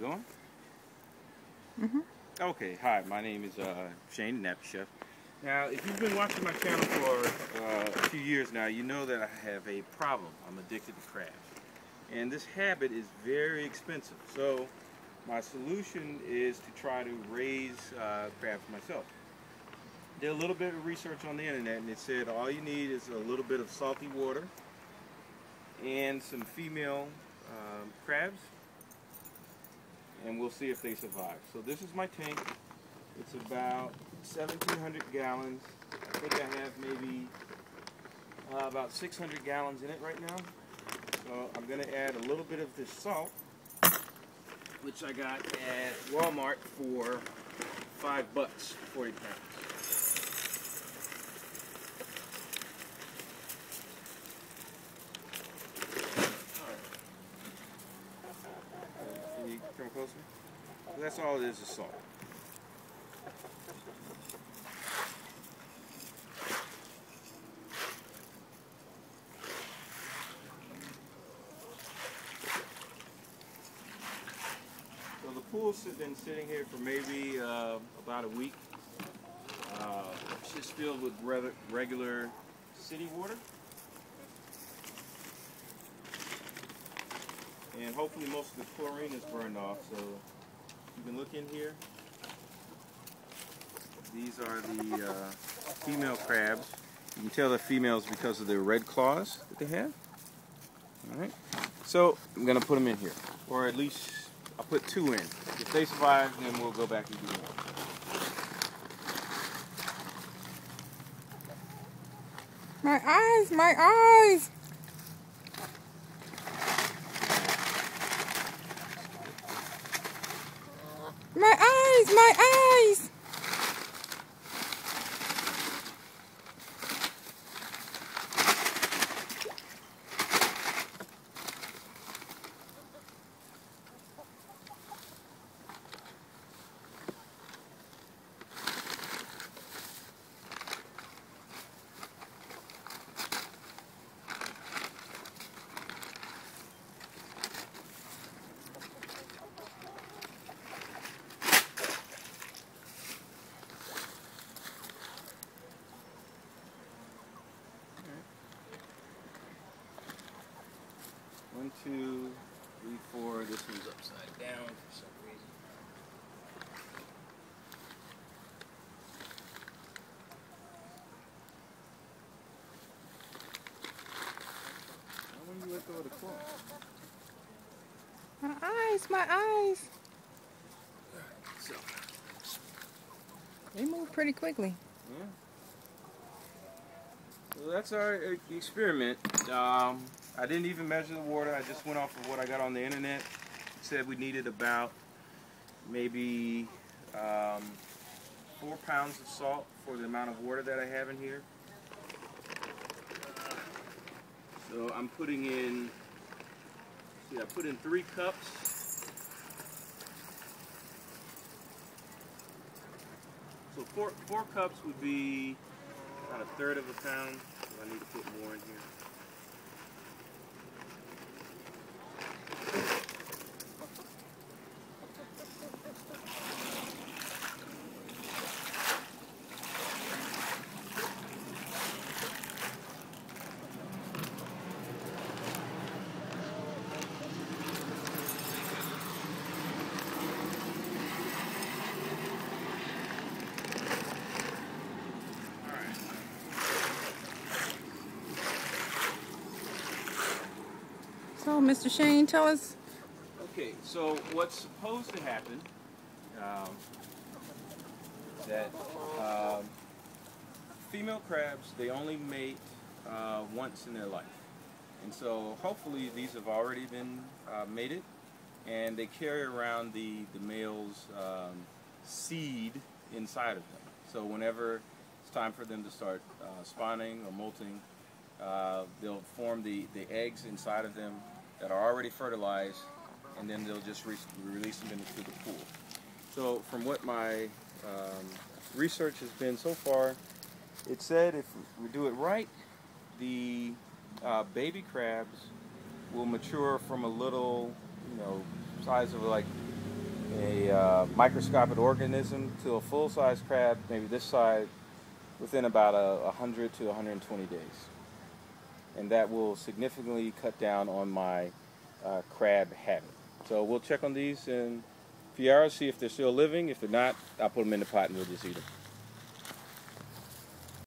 Is it on? Mm-hmm. Okay, hi, my name is Shane Napa Chef. Now, if you've been watching my channel for a few years now, you know that I have a problem. I'm addicted to crabs. And this habit is very expensive. So, my solution is to try to raise crabs myself. Did a little bit of research on the internet, and it said all you need is a little bit of salty water and some female crabs, and we'll see if they survive. So this is my tank. It's about 1,700 gallons. I think I have maybe about 600 gallons in it right now. So I'm going to add a little bit of this salt, which I got at Walmart for $5, 40 pounds. Come closer. That's all it is salt. So the pool's been sitting here for maybe about a week. It's just filled with regular city water. And hopefully most of the chlorine is burned off, so you can look in here. These are the female crabs. You can tell they're females because of the red claws that they have. Alright, so I'm going to put them in here, or at least I'll put two in. If they survive, then we'll go back and do more. My eyes, my eyes! My eyes! My eyes! One, two, three, four. This one's upside down for some reason. Why would you let go of the claw? My eyes, my eyes. All right, so they move pretty quickly. Yeah. Well, that's our experiment. I didn't even measure the water. I just went off of what I got on the internet. It said we needed about maybe 4 pounds of salt for the amount of water that I have in here. So I'm putting in, I put in 3 cups. So four cups would be about 1/3 of a pound. So I need to put more in here. So, Mr. Shane, tell us. Okay, so what's supposed to happen is that female crabs, they only mate once in their life. And so, hopefully, these have already been mated, and they carry around the male's seed inside of them. So, whenever it's time for them to start spawning or molting, they'll form the eggs inside of them that are already fertilized, and then they'll just release them into the pool. So from what my research has been so far, it said if we do it right, the baby crabs will mature from a little, size of like a microscopic organism to a full-size crab, maybe this size, within about 100 to 120 days. And that will significantly cut down on my crab habit. So we'll check on these in a few hours, see if they're still living. If they're not, I'll put them in the pot and we'll just eat them.